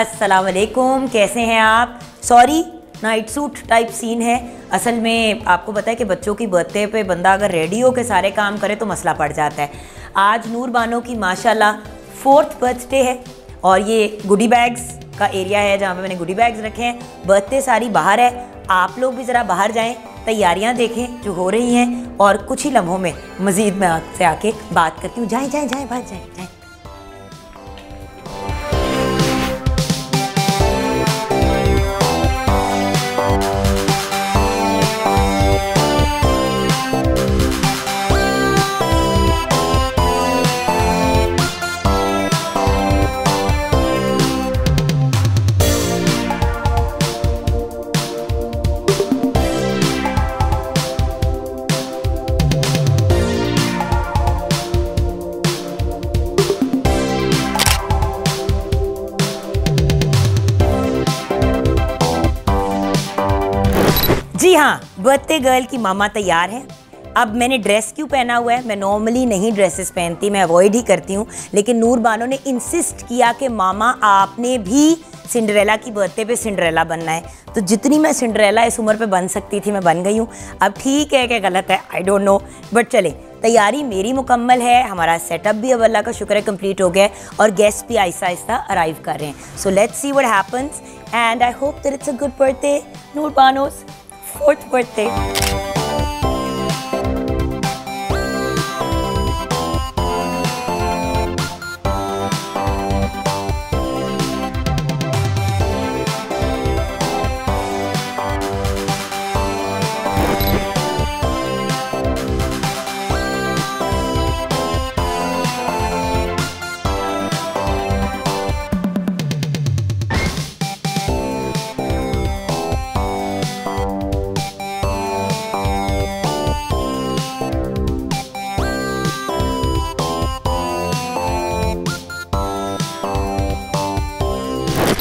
अस्सलाम वालेकुम, कैसे हैं आप। Sorry, night suit type scene है। असल में आपको पता है कि बच्चों की बर्थडे पे बंदा अगर रेडी हो के सारे काम करे तो मसला पड़ जाता है। आज नूरबानो की माशाल्लाह 4th बर्थडे है और ये गुडी बैग्स का एरिया है जहाँ पे मैंने गुडी बैग्स रखे हैं। बर्थडे सारी बाहर है, आप लोग भी ज़रा बाहर जाएँ, तैयारियाँ देखें जो हो रही हैं और कुछ ही लम्हों में मज़ीद मैं आपसे आके बात करती हूँ। जाएँ जाएँ जाएँ बाहर जाएँ जाएँ। जी हाँ, बर्थडे गर्ल की मामा तैयार है। अब मैंने ड्रेस क्यों पहना हुआ है, मैं नॉर्मली नहीं ड्रेसेस पहनती, मैं अवॉइड ही करती हूँ, लेकिन नूरबानो ने इंसिस्ट किया कि मामा आपने भी सिंडरेला की बर्थडे पे सिंडरेला बनना है। तो जितनी मैं सिंडरेला इस उम्र पे बन सकती थी मैं बन गई हूँ। अब ठीक है क्या गलत है आई डोंट नो, बट चले तैयारी मेरी मुकम्मल है। हमारा सेटअप भी अब अल्लाह का शुक्र है कंप्लीट हो गया है और गेस्ट भी आहिस्ता आहिस्ता अराइव कर रहे हैं। So let's see what happens and I hope that it's a good birthday नूरबानोस 4th birthday।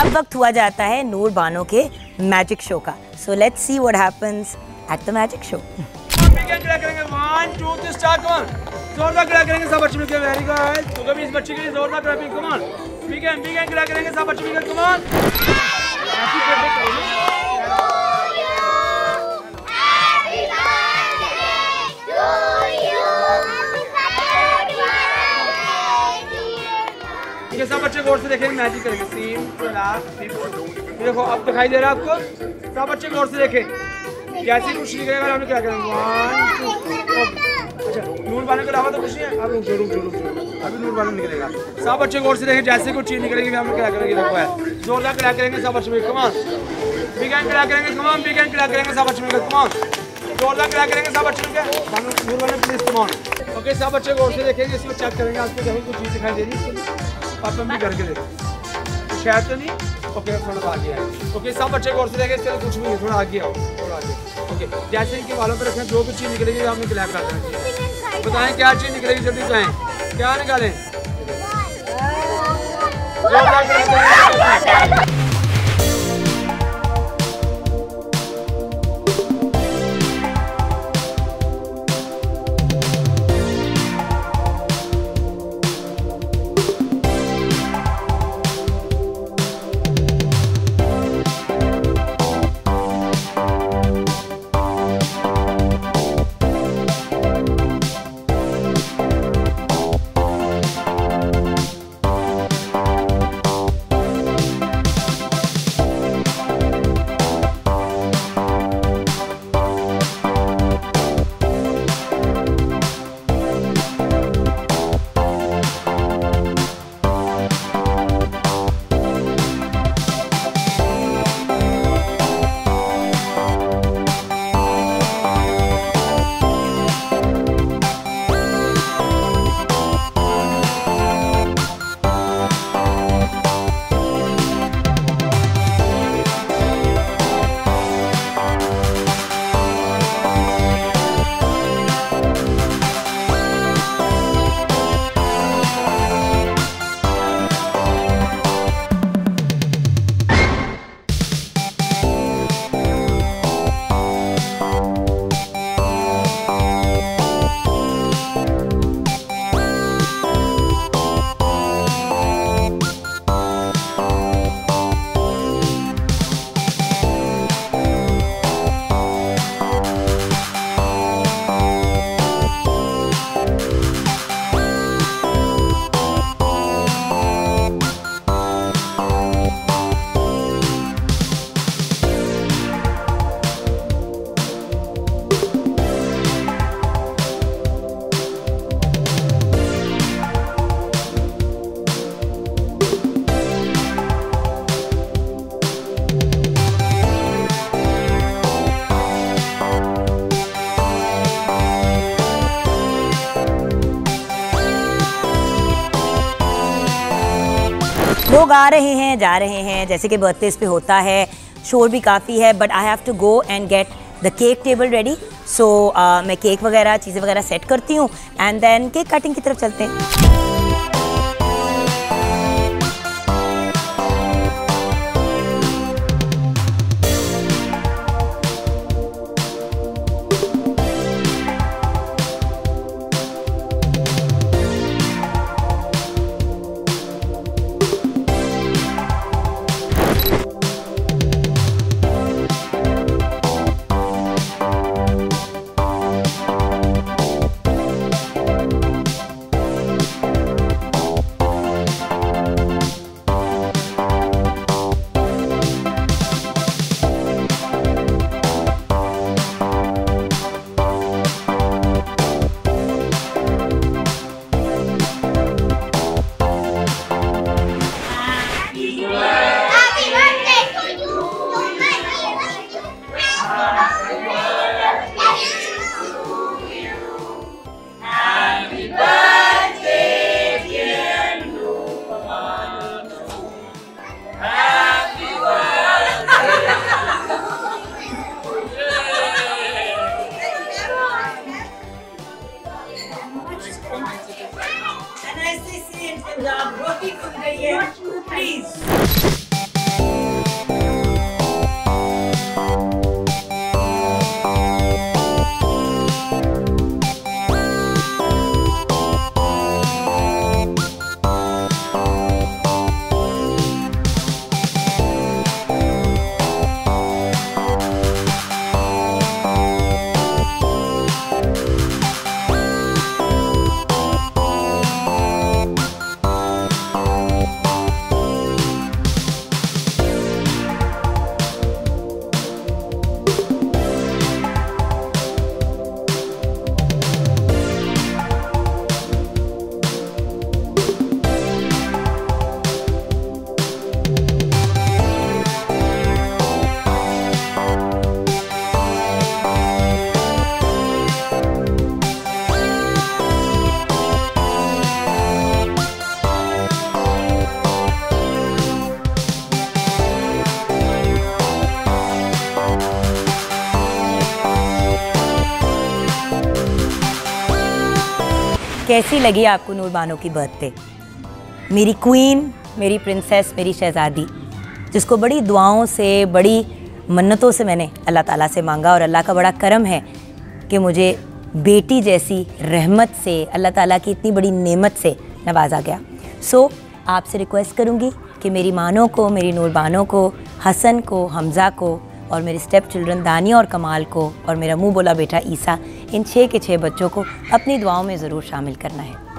अब वक्त हुआ जाता है नूरबानो के मैजिक शो का। So let's see what happens at the magic show. सब बच्चे गौर से देखेंगे, मैजिक करेंगे। देखो अब दिखाई दे रहा है आपको, सब बच्चे गौर से देखें, जैसे कुछ नहीं करेगा हम क्या करेंगे। नूरबानो के अलावा तो कुछ नहीं है, अब जरूर अभी नूरबानो निकलेगा। सब बच्चे गौर से देखें, जैसे कुछ चीज निकलेगी हम क्या करेंगे। देखो है जोरदार क्लैप करेंगे सब बच्चे, कमान बिगन क्लैप करेंगे, कमान बिगन क्लैप करेंगे सब बच्चे, कमान जोरदार क्लैप करेंगे सब बच्चे के। Noorbano please come on. ओके, सब बच्चे गौर से देखेंगे, इसमें चेक करेंगे आपको जरूर कुछ चीज दिखाई दे रही है। आप हम भी करके देखते हैं शायद तो नहीं। ओके थोड़ा आगे आए। ओके सब बच्चे गौर से देखें, चलो कुछ भी नहीं, थोड़ा आगे आओ, थोड़ा आगे। ओके जैसे इनके वालों पर रखें, जो कुछ चीज़ निकलेगी आपने क्लैप कर देना। बताएं क्या चीज़ निकलेगी, जल्दी बताएं क्या निकालें। लोग आ रहे हैं जा रहे हैं जैसे कि बर्थडे पे होता है, शोर भी काफ़ी है। But I have to go and get the cake table ready. So मैं केक वगैरह चीज़ें वगैरह सेट करती हूँ एंड देन केक कटिंग की तरफ चलते हैं। कैसी लगी आपको नूरबानो की बर्थडे? मेरी क्वीन, मेरी प्रिंसेस, मेरी शहज़ादी, जिसको बड़ी दुआओं से बड़ी मन्नतों से मैंने अल्लाह ताला से मांगा और अल्लाह का बड़ा करम है कि मुझे बेटी जैसी रहमत से अल्लाह ताला की इतनी बड़ी नेमत से नवाजा गया। सो आपसे रिक्वेस्ट करूँगी कि मेरी मानों को, मेरी नूरबानो को, हसन को, हमज़ा को और मेरे स्टेप चिल्ड्रन दानिया और कमाल को और मेरा मुंह बोला बेटा ईसा, इन 6 के 6 बच्चों को अपनी दुआओं में ज़रूर शामिल करना है।